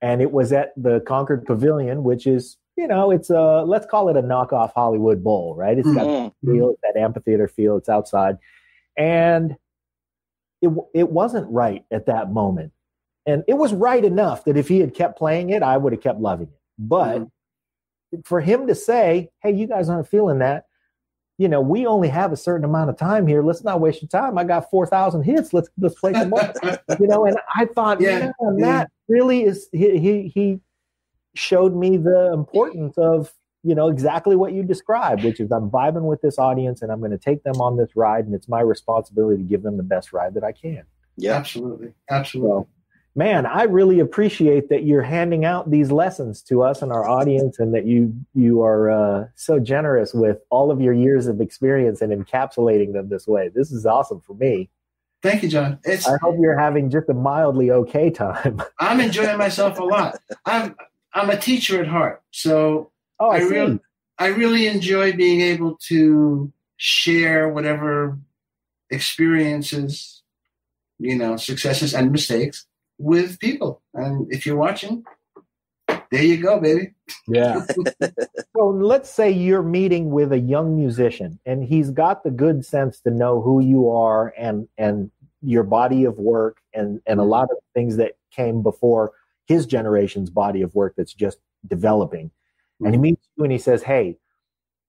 And it was at the Concord Pavilion, which is, you know, it's a, let's call it a knockoff Hollywood Bowl, right? It's got that feel, that amphitheater feel, it's outside. And it wasn't right at that moment. And it was right enough that if he had kept playing it, I would have kept loving it. But for him to say, "Hey, you guys aren't feeling that. You know, we only have a certain amount of time here. Let's not waste your time. I got 4,000 hits. Let's play some more." You know, and I thought, man, that really is, he showed me the importance of, you know, exactly what you described, which is I'm vibing with this audience and I'm going to take them on this ride, and it's my responsibility to give them the best ride that I can. Yeah, absolutely. Absolutely. So, man, I really appreciate that you're handing out these lessons to us and our audience, and that you are so generous with all of your years of experience and encapsulating them this way. This is awesome for me. Thank you, John. I hope you're having just a mildly okay time. I'm enjoying myself a lot. I'm a teacher at heart, so I really enjoy being able to share whatever experiences, you know, successes and mistakes with people. And if you're watching, there you go, baby. Yeah. So let's say you're meeting with a young musician and he's got the good sense to know who you are and your body of work and a lot of things that came before his generation's body of work that's just developing. And he meets you and he says, "Hey,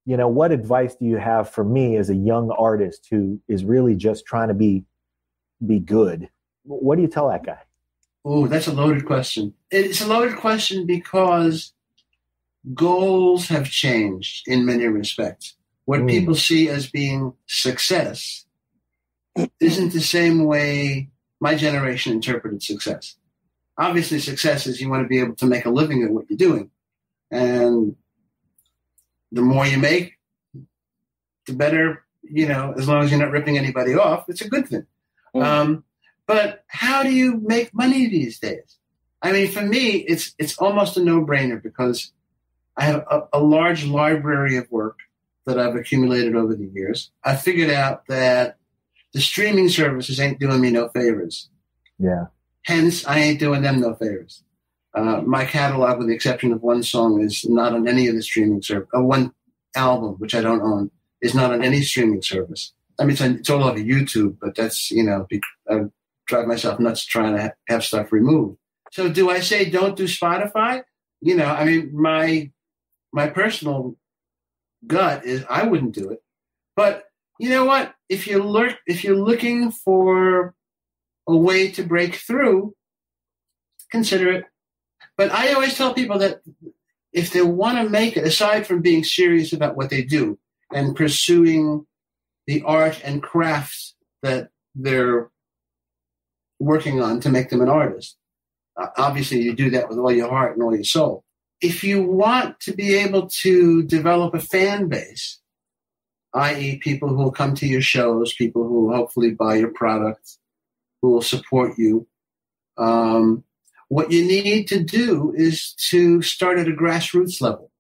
you know, what advice do you have for me as a young artist who is really just trying to be good?" What do you tell that guy? Oh, that's a loaded question. It's a loaded question because goals have changed in many respects. What people see as being success isn't the same way my generation interpreted success. Obviously, success is you want to be able to make a living at what you're doing. And the more you make, the better, you know, as long as you're not ripping anybody off, it's a good thing. But how do you make money these days? I mean, for me, it's almost a no-brainer because I have a large library of work that I've accumulated over the years. I figured out that the streaming services ain't doing me no favors. Yeah. Hence, I ain't doing them no favors. My catalog, with the exception of one song, is not on any of the streaming service. One album, which I don't own, is not on any streaming service. I mean, it's all over YouTube, but that's, you know, drive myself nuts trying to have stuff removed. So do I say don't do Spotify? You know, I mean, my personal gut is I wouldn't do it. But you know what? If you're looking for a way to break through, consider it. But I always tell people that if they want to make it, aside from being serious about what they do and pursuing the art and craft that they're working on to make them an artist. Obviously, you do that with all your heart and all your soul. If you want to be able to develop a fan base, i.e. people who will come to your shows, people who will hopefully buy your product, who will support you, what you need to do is to start at a grassroots level.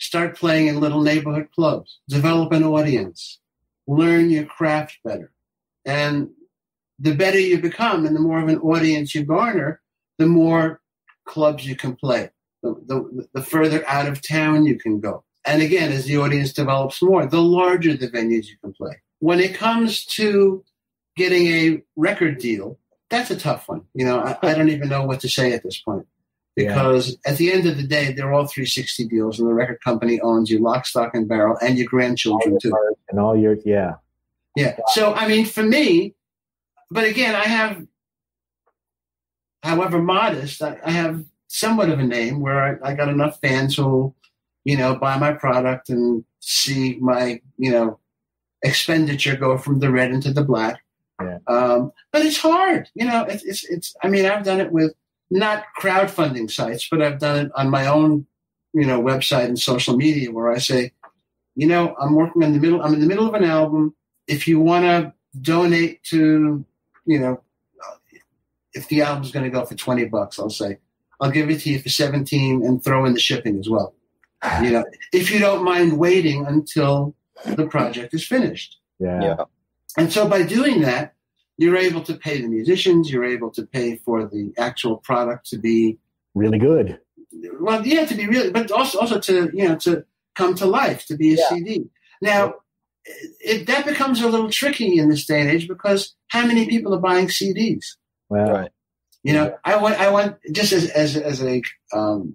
Start playing in little neighborhood clubs. Develop an audience. Learn your craft better. And the better you become and the more of an audience you garner, the more clubs you can play, the further out of town you can go. And again, as the audience develops more, the larger the venues you can play. When it comes to getting a record deal, that's a tough one. You know, I don't even know what to say at this point because at the end of the day, they're all 360 deals and the record company owns you lock, stock, and barrel and your grandchildren too. And all your, yeah. So, I mean, for me, but again, I have, however modest, I have somewhat of a name where I got enough fans who, you know, buy my product and see my, you know, expenditure go from the red into the black. Yeah. But it's hard, you know. It's. I mean, I've done it with not crowdfunding sites, but I've done it on my own, you know, website and social media where I say, you know, I'm in the middle of an album. If you want to donate to, you know, if the album's going to go for $20, I'll say, I'll give it to you for $17 and throw in the shipping as well. You know, if you don't mind waiting until the project is finished. Yeah. And so by doing that, you're able to pay the musicians, you're able to pay for the actual product to be really good. Well, yeah, to be really, but also to, you know, to come to life, to be a CD. Now, that becomes a little tricky in this day and age because how many people are buying CDs? Wow. Right. You know, I want just as an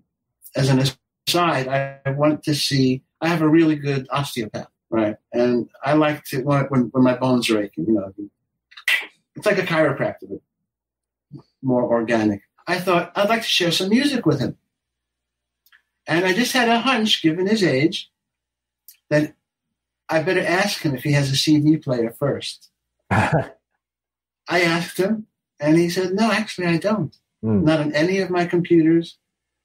aside, I want to see. I have a really good osteopath, right? And I like to when my bones are aching. You know, it's like a chiropractor, but more organic. I thought I'd like to share some music with him. And I just had a hunch, given his age, that I better ask him if he has a CD player first. I asked him, and he said, no, actually, I don't. Not on any of my computers,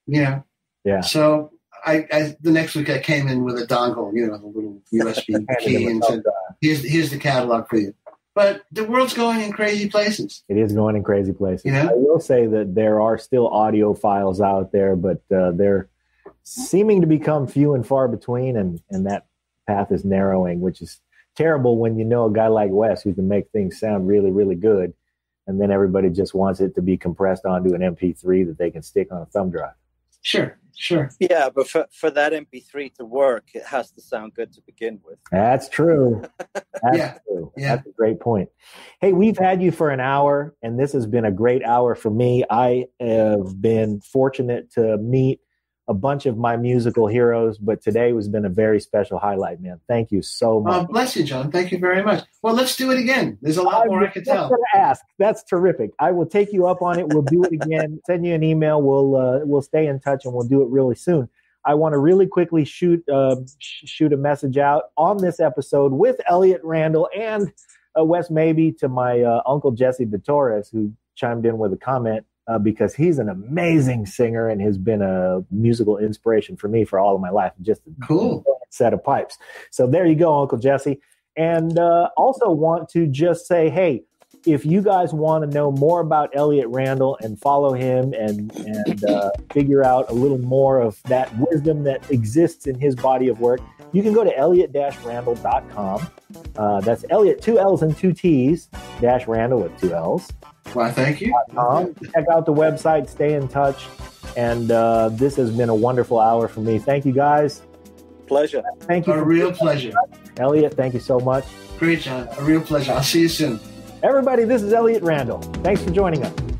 you know. Yeah. So I the next week I came in with a dongle, you know, the little USB key, and said, here's the catalog for you. But the world's going in crazy places. It is going in crazy places. You know? I will say that there are still audio files out there, but they're seeming to become few and far between, and that path is narrowing, which is terrible when you know a guy like Wes who can make things sound really, really good, and then everybody just wants it to be compressed onto an MP3 that they can stick on a thumb drive. Sure. Yeah, but for that MP3 to work, it has to sound good to begin with. That's true. That's true. Yeah. That's a great point. Hey, we've had you for an hour, and this has been a great hour for me. I have been fortunate to meet a bunch of my musical heroes, but today has been a very special highlight, man. Thank you so much. Oh, bless you, John. Thank you very much. Well, let's do it again. There's a lot more I could tell. That's terrific. I will take you up on it. We'll do it again. Send you an email. We'll stay in touch, and we'll do it really soon. I want to really quickly shoot a message out on this episode with Elliott Randall and Wes Mabee to my uncle Jesse DeTorres, who chimed in with a comment. Because he's an amazing singer and has been a musical inspiration for me for all of my life. Just a cool set of pipes. So there you go, Uncle Jesse. And also want to just say, hey, if you guys want to know more about Elliott Randall and follow him and figure out a little more of that wisdom that exists in his body of work, you can go to elliott-randall.com. That's Elliott, 2 L's and 2 T's, Randall with 2 L's. Well, thank you. Check out the website, stay in touch. And this has been a wonderful hour for me. Thank you, guys. Pleasure. Thank you. A real pleasure. Elliott, thank you so much. Great, John. A real pleasure. I'll see you soon. Everybody, this is Elliott Randall. Thanks for joining us.